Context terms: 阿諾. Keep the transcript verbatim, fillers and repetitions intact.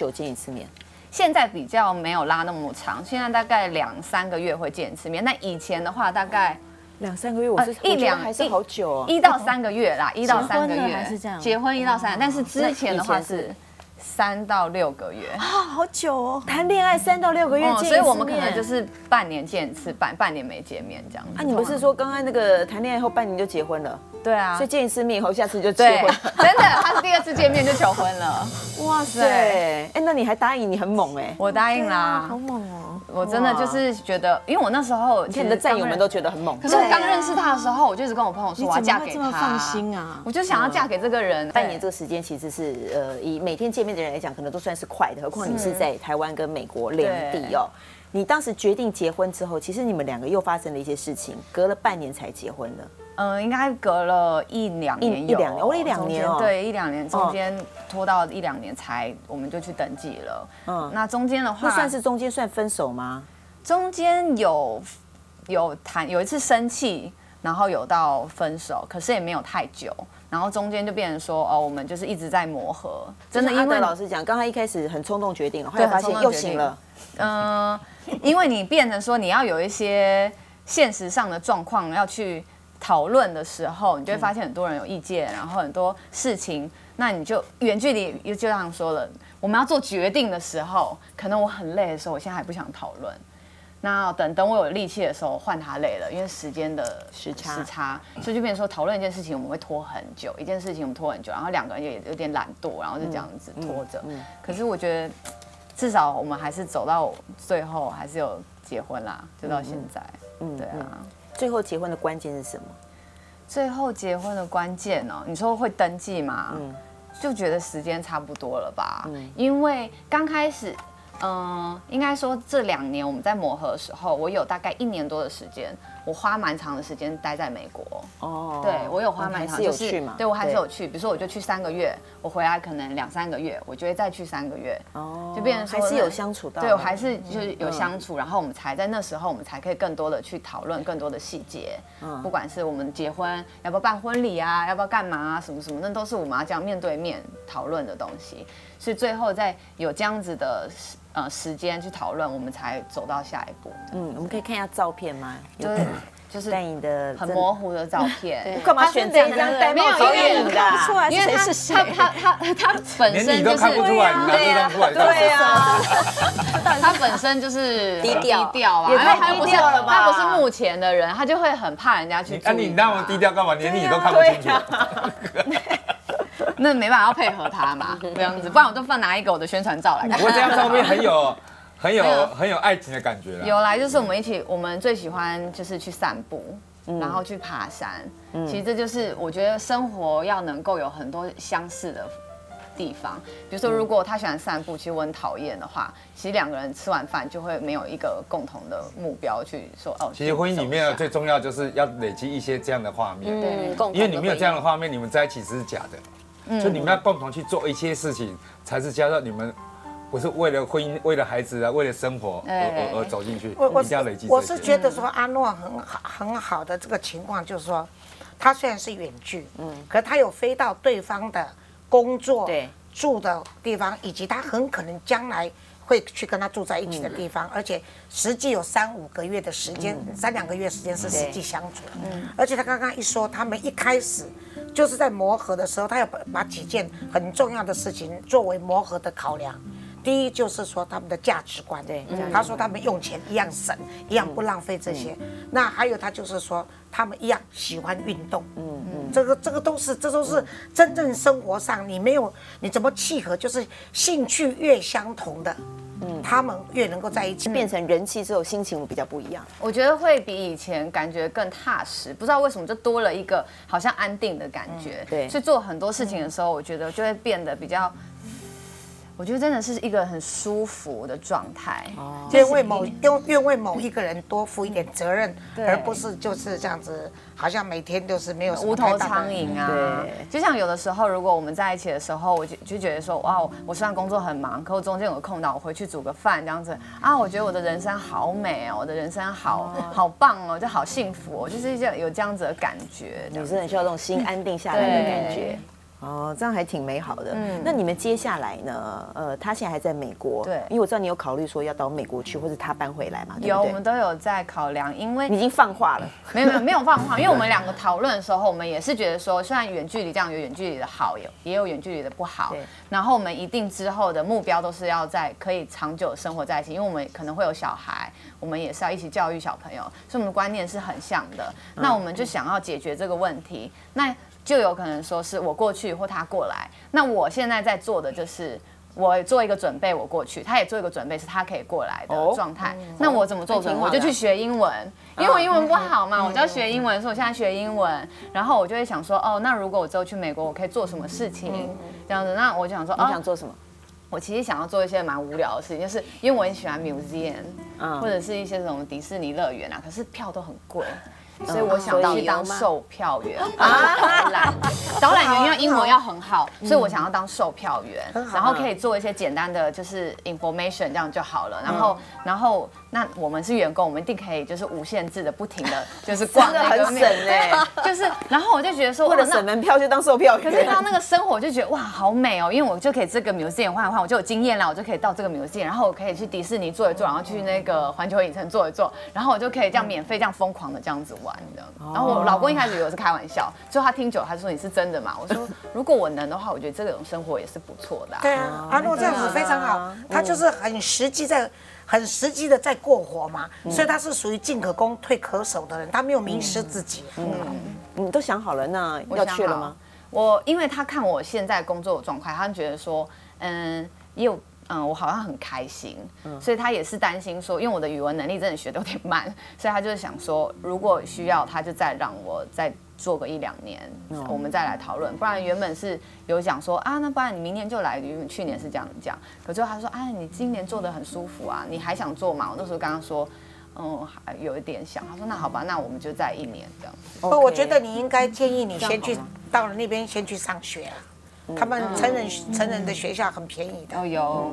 久见一次面？现在比较没有拉那么长，现在大概两三个月会见一次面。那以前的话，大概两三个月，我是一两还是好久，一到三个月啦，一到三个月是这样，结婚一到三，但是之前的话是三到六个月啊，好久哦，谈恋爱三到六个月见一次面，所以我们可能就是半年见一次，半半年没见面这样。啊，你不是说刚刚那个谈恋爱后半年就结婚了？对啊，所以见一次面以后，下次就结婚。真的，他是第二次见面就求婚了。哇塞！哎，那你还答应，你很猛哎。我答应啦，好猛哦！我真的就是觉得，因为我那时候，你看你的战友们都觉得很猛。可是我刚认识他的时候，我就一直跟我朋友说，我要嫁给他。你怎么会这么放心啊？我就想要嫁给这个人。半年这个时间其实是，呃，以每天见面的人来讲，可能都算是快的，何况你是在台湾跟美国两地哦。你当时决定结婚之后，其实你们两个又发生了一些事情，隔了半年才结婚了。嗯，应该隔了一两年，一两年，我一两年哦，对，一两年中间拖到一两年才，我们就去登记了。嗯，那中间的话，那算是中间算分手吗？中间有有谈，有一次生气，然后有到分手，可是也没有太久。然后中间就变成说，哦，我们就是一直在磨合，真的。因为老实讲，刚才一开始很冲动决定了，后来发现又醒了。嗯，因为你变成说你要有一些现实上的状况要去讨论的时候，你就会发现很多人有意见，然后很多事情，那你就远距离，就像说了，我们要做决定的时候，可能我很累的时候，我现在还不想讨论，那等等我有力气的时候，换他累了，因为时间的时差，时差，所以就变成说讨论一件事情，我们会拖很久，一件事情我们拖很久，然后两个人也有点懒惰，然后就这样子拖着。可是我觉得，至少我们还是走到最后，还是有结婚啦，就到现在，对啊。最后结婚的关键是什么？最后结婚的关键呢？你说会登记吗？嗯，就觉得时间差不多了吧。嗯，因为刚开始，嗯，应该说这两年我们在磨合的时候，我有大概一年多的时间，我花蛮长的时间待在美国。哦，对，我有花蛮长，就是有去嘛？对，我还是有去。比如说，我就去三个月，我回来可能两三个月，我就会再去三个月。哦，就变成说还是有相处到。对，我还是就是有相处，然后我们才在那时候，我们才可以更多的去讨论更多的细节。嗯，不管是我们结婚要不要办婚礼啊，要不要干嘛啊，什么什么，那都是我们要这样面对面讨论的东西。所以最后在有这样子的呃时间去讨论，我们才走到下一步。嗯，我们可以看一下照片吗？就是就是戴你的很模糊的照片，干嘛选这一张戴帽子演的？因为他他他他他本身就是对啊对啊，他本身就是低调低调啊，也太低调了吧？他不是目前的人，他就会很怕人家去。那你让我低调干嘛？连你都看不清楚。那没办法，要配合他嘛，这样子，不然我就放拿一个我的宣传照来看。我这张照片很有、很有、很有爱情的感觉啦。有来就是我们一起，我们最喜欢就是去散步，然后去爬山。其实这就是我觉得生活要能够有很多相似的地方。比如说，如果他喜欢散步，其实我很讨厌的话，其实两个人吃完饭就会没有一个共同的目标去说哦。其实婚姻里面最重要就是要累积一些这样的画面，因为你没有这样的画面，你们在一起只是假的。所以你们要共同去做一些事情，才是加上你们不是为了婚姻、为了孩子啊、为了生活而而而走进去。我是我是觉得说阿诺很好很好的这个情况，就是说他虽然是远距，嗯，可他有飞到对方的工作、对住的地方，以及他很可能将来会去跟他住在一起的地方，而且实际有三五个月的时间，三两个月时间是实际相处。嗯，而且他刚刚一说，他们一开始。就是在磨合的时候，他要把几件很重要的事情作为磨合的考量。第一就是说他们的价值观，对，他说他们用钱一样省，一样不浪费这些。那还有他就是说他们一样喜欢运动，嗯嗯，这个这个都是这都是真正生活上你没有你怎么契合，就是兴趣越相同的。嗯，他们越能够在一起，变成人气之后，心情比较不一样。我觉得会比以前感觉更踏实，不知道为什么就多了一个好像安定的感觉。对，所以做很多事情的时候，我觉得就会变得比较，我觉得真的是一个很舒服的状态。哦，愿为某愿愿为某一个人多负一点责任，而不是就是这样子，好像每天都是没有无头苍蝇啊。就像有的时候，如果我们在一起的时候，我就就觉得说，哇，我虽然工作很忙，可我中间有空档，我回去煮个饭这样子啊，我觉得我的人生好美哦，我的人生好好棒哦，就好幸福哦，就是有这样子的感觉。女生很需要这种心安定下来的感觉。哦，这样还挺美好的。嗯，那你们接下来呢？呃，他现在还在美国，对，因为我知道你有考虑说要到美国去，或者他搬回来嘛，对不对？有，我们都有在考量，因为你已经放话了，没有没有没有放话，因为我们两个讨论的时候，我们也是觉得说，虽然远距离这样有远距离的好，有也有远距离的不好，然后我们一定之后的目标都是要在可以长久生活在一起，因为我们可能会有小孩，我们也是要一起教育小朋友，所以我们的观念是很像的。嗯、那我们就想要解决这个问题，那。 就有可能说是我过去或他过来，那我现在在做的就是我做一个准备，我过去，他也做一个准备，是他可以过来的状态。哦、那我怎么做准备？我就去学英文，因为我英文不好嘛，嗯、我就要学英文，所以我现在学英文。然后我就会想说，哦，那如果我之后去美国，我可以做什么事情？嗯、这样子，那我就想说，你想做什么？哦 我其实想要做一些蛮无聊的事情，就是因为我很喜欢 museum，、嗯、或者是一些什么迪士尼乐园啊，可是票都很贵，嗯、所以我想去当售票员啊，导览导览员要英文要很好，嗯、所以我想要当售票员，嗯、然后可以做一些简单的就是 information 这样就好了，然后、嗯、然后。 那我们是员工，我们一定可以就是无限制的不停的就是逛那个面，对，就是。然后我就觉得说，为了省门票就当售票员。可是到那个生活，我就觉得哇，好美哦，因为我就可以这个 museum 换一换，我就有经验了，我就可以到这个 museum， 然后我可以去迪士尼坐一坐，然后去那个环球影城坐一坐，然后我就可以这样免费这样疯狂的这样子玩的。然后我老公一开始以为我是开玩笑，最后他听久了，他说你是真的吗？我说如果我能的话，我觉得这种生活也是不错的、啊。对啊，阿诺这样子非常好，他就是很实际在。 很实际的在过活嘛，嗯、所以他是属于进可攻退可守的人，他没有迷失自己。嗯，嗯你都想好了，那要去了吗？我因为他看我现在工作的状况，他觉得说，嗯，又。 嗯，我好像很开心，嗯、所以他也是担心说，因为我的语文能力真的学得有点慢，所以他就是想说，如果需要，他就再让我再做个一两年，嗯、我们再来讨论。不然原本是有想说啊，那不然你明年就来，原本去年是这样讲，可最后他说啊，你今年做得很舒服啊，你还想做吗？我那时候刚刚说。 嗯，还有一点想，他说那好吧，那我们就再一年这样。不，我觉得你应该建议你先去到了那边先去上学啊，他们成人成人的学校很便宜的。哦，有。